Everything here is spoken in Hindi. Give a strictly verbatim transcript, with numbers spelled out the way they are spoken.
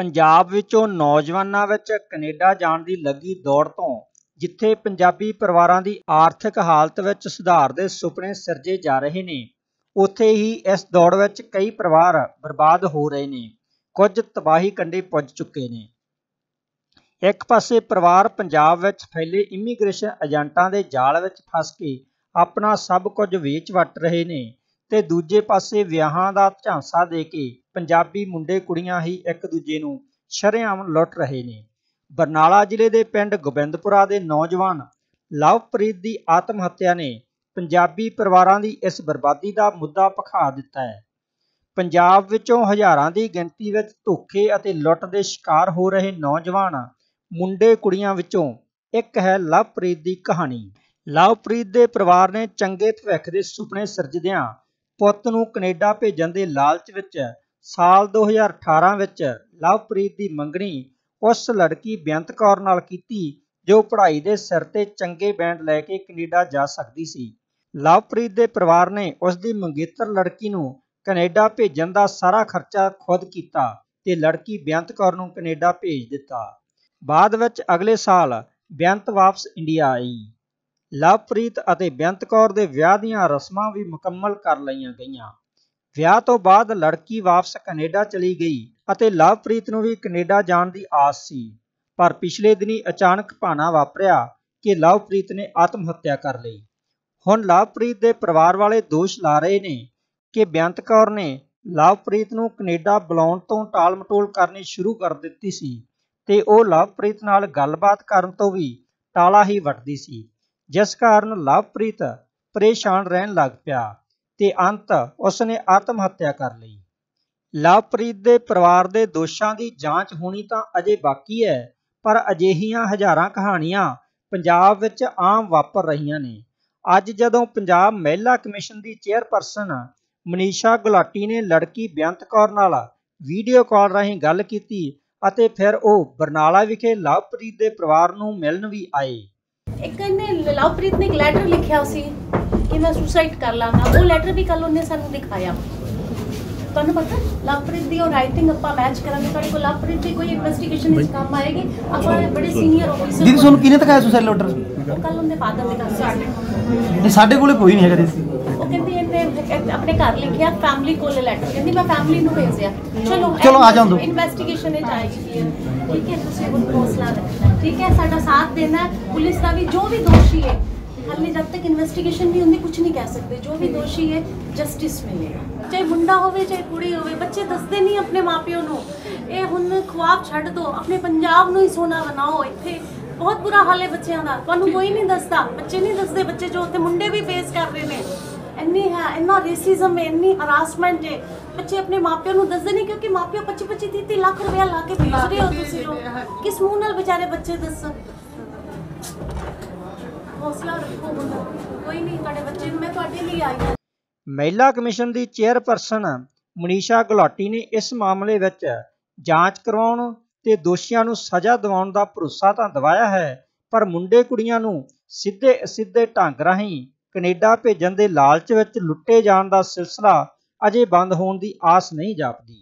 पंजाब विचों नौजवानों विच कनेडा जाण दी लगी दौड़ तों जिथे पंजाबी परिवारां दी आर्थिक हालत विच सुधार दे सुपने सिरजे जा रहे ने, उत्थे ही इस दौड़ विच कई परिवार बर्बाद हो रहे ने, कुछ तबाही कंडे पुज चुके ने। एक पासे परिवार पंजाब विच फैले इमीग्रेशन एजेंटां दे जाल विच फस के अपना सब कुछ वेच वट रहे ने ते दूजे पासे विआहां दा झांसा दे के पंजाबी मुंडे कुड़ियां ही एक दूजे नूं शरेआम लुट रहे ने। बरनाला जिले दे पिंड गोविंदपुरा दे नौजवान लवप्रीत दी आत्म हत्या ने पंजाबी परिवारां दी इस बर्बादी दा मुद्दा भखा दिता है। पंजाब विचों हज़ारां दी गिणती विच धोखे अते लुट दे शिकार हो रहे नौजवान मुंडे कुड़ियां विचों एक है लवप्रीत दी कहानी। लवप्रीत दे परिवार ने चंगे भविख दे सुपने सिरजदियां ਪੁੱਤ ਨੂੰ ਕੈਨੇਡਾ ਭੇਜਣ ਦੇ ਲਾਲਚ ਵਿੱਚ ਸਾਲ ਦੋ ਹਜ਼ਾਰ ਅਠਾਰਾਂ ਵਿੱਚ ਲਵਪ੍ਰੀਤ ਦੀ ਮੰਗਣੀ ਉਸ ਲੜਕੀ ਬੇਅੰਤ ਕੌਰ ਨਾਲ ਕੀਤੀ ਜੋ ਪੜ੍ਹਾਈ ਦੇ ਸਿਰ ਤੇ ਚੰਗੇ ਬੈਂਡ ਲੈ ਕੇ ਕੈਨੇਡਾ ਜਾ ਸਕਦੀ ਸੀ। ਲਵਪ੍ਰੀਤ ਦੇ ਪਰਿਵਾਰ ਨੇ ਉਸ ਦੀ ਮੰਗੇਤਰ ਲੜਕੀ ਨੂੰ ਕੈਨੇਡਾ ਭੇਜਣ ਦਾ ਸਾਰਾ ਖਰਚਾ ਖੁਦ ਕੀਤਾ ਤੇ ਲੜਕੀ ਬੇਅੰਤ ਕੌਰ ਨੂੰ ਕੈਨੇਡਾ ਭੇਜ ਦਿੱਤਾ। ਬਾਅਦ ਵਿੱਚ ਅਗਲੇ ਸਾਲ ਬੇਅੰਤ ਵਾਪਸ ਇੰਡੀਆ ਆਈ। लवप्रीत अते बेअंत कौर दे विआह दीआं रस्मां भी मुकम्मल कर लईआं गईआं। विआह तो बाद लड़की वापस कनेडा चली गई अते लवप्रीत नूं भी कनेडा जाण दी आस सी, पर पिछले दिनी अचानक भाना वापरिया कि लवप्रीत ने आत्म हत्या कर लई। हुण लवप्रीत दे परिवार वाले दोष ला रहे ने कि बेअंत कौर ने लवप्रीत नूं कनेडा बुलाउण तों टाल मटोल करनी शुरू कर दित्ती सी ते ओह लवप्रीत नाल गल्लबात करन तों भी टाला ही वटदी सी, जिस कारण लवप्रीत परेशान रहन लग पिया ते अंत उसने आत्म हत्या कर ली। लवप्रीत दे परिवार दे दोषां दी जांच होनी तां अजे बाकी है, पर अजिहियां हज़ारां कहानियां पंजाब विच आम वापर रहियां ने। अज जदों पंजाब महिला कमीशन दी चेयरपर्सन मनीषा गुलाटी ने लड़की बेअंत कौर नाल वीडियो कॉल राहीं गल कीती अते फिर ओह बरनाला विखे लवप्रीत दे परिवार नूं मिलण भी आए। एक ने लवप्रीत ने एक लैटर लिखा उसी कि मैं सुसाइड कर लांगा, वो लैटर भी कल उन्हें सानू दिखाया। तुहानू पता लवप्रीत दी और राइटिंग आपां मैच करांगे, तुहाडे कोल लवप्रीत दी कोई इन्वेस्टिगेशन विच काम आएगी। आपां बड़े सीनियर ऑफिसर जी तुहानू किने दिखाया सुसाइड लैटर? कल उन्हें फादर ने दिखाया। नहीं साडे कोले कोई नहीं है जी। वो कहंदी इन्हें अपने घर लिखया फैमिली कोले लैटर, कहंदी मैं फैमिली नू भेजया। चलो चलो आ जाओ, इन्वेस्टिगेशन विच आएगी। ठीक है, तुसीं खुद हौसला रखना, ठीक है, साडा साथ देना। पुलिस का भी जो भी दोषी है, हमें जब तक इन्वेस्टिगेशन नहीं होंगी कुछ नहीं कह सकते। जो भी दोषी है जस्टिस मिलेगा, चाहे मुंडा होवे चाहे कुड़ी होवे। बच्चे दसते नहीं अपने माँ प्यो नूं, ये हुण ख्वाब छड्ड दो, अपने पंजाब नूं ही सोना बनाओ। इत्थे बहुत बुरा हाल है बच्चों का, तुहानूं कोई नहीं दसदा, बच्चे नहीं दसदे। बच्चे जो उत्थे मुंडे भी फेस कर रहे हैं, इन्नी है इन्ना रेसिजम है, इन्नी हरासमेंट है। बच्चे अपने माँ प्यो नूं दसदे नहीं क्योंकि माँ प्यो पच्ची पच्ची तीह तीह लाख रुपया ला के भेज रहे हो। तुसीं लोग किस मूँह नाल बेचारे बच्चे दस? महिला कमीशन की चेयरपर्सन मनीषा गुलाटी ने इस मामले विच जांच करवाउण ते दोषियां नूं सज़ा दिवाउण दा भरोसा तां दिवाया है, पर मुंडे कुड़ियां नूं सीधे असीधे ढंग राहीं कनेडा भेजण दे लालच विच लुट्टे जाण दा सिलसिला अजे बंद होण दी आस नहीं जापदी।